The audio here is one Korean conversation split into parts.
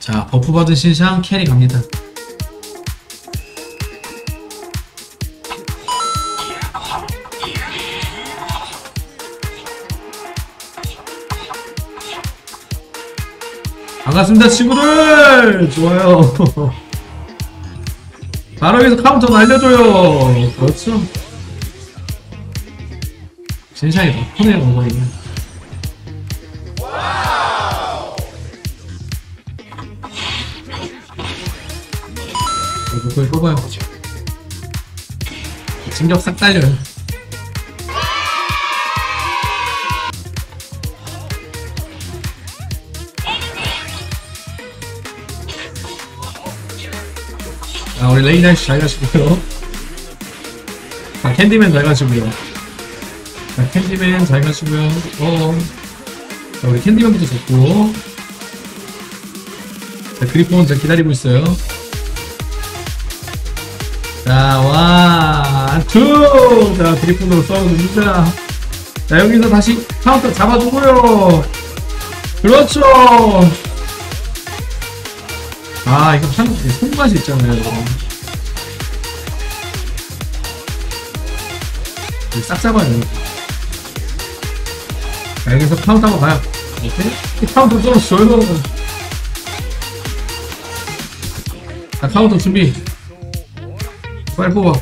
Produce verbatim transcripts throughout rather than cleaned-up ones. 자, 버프 받은 신상 캐리 갑니다. 반갑습니다 친구들! 좋아요. 바로 여기서 카운터 날려줘요. 그렇죠? 신상이 버프네요 뭔가 이게. 그걸 뽑아요. 진격 싹 달려요. 아, 우리 레인 날씨 잘 가시고요. 아, 캔디맨 잘 가시고요. 자, 캔디맨 잘 가시고요. 어. 자, 우리 캔디맨부터 잡고. 자, 그리폰 잘 기다리고 있어요. 자, 원, 투! 자, 드리프로 싸우는다. 자, 여기서 다시 카운터 잡아주고요. 그렇죠! 아, 이거 한국 손맛이 있잖아요. 싹 잡아야 돼. 자, 여기서 카운터 한번 가요. 오케이? 카운터 좀 줘요. 자, 카운터 준비. 빨리 뽑아.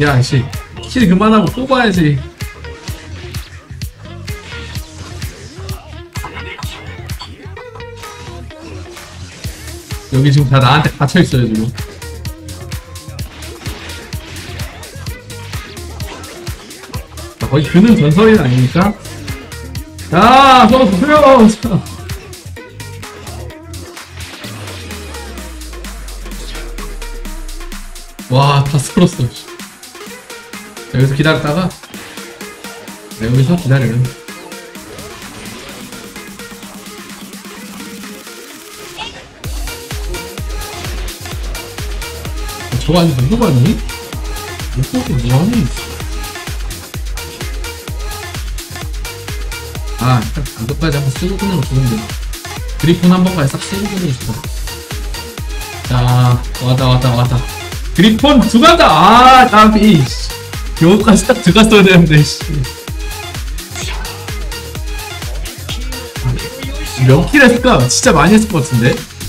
야, 이씨. 킬 그만하고 뽑아야지. 여기 지금 다 나한테 갇혀있어요, 지금. 자, 거의 그는 전설이 아닙니까? 자, 저거 보세요! 와, 다 썰었어. 자, 여기서 기다렸다가, 자, 여기서 기다려요. 아, 저거 아니, 누구 봤니? 못 보고 뭐하니? 아, 일단 방금까지 한번 쓰고 끊으면 좋은데. 그리폰 한 번까지 싹 쓰고 끊으면 좋다. 자, 왔다, 왔다, 왔다. 그리폰 들어간다! 아, 나비! 여기까지 딱 들어갔어야 되는데, 씨. 몇 킬 했을까? 진짜 많이 했을 것 같은데?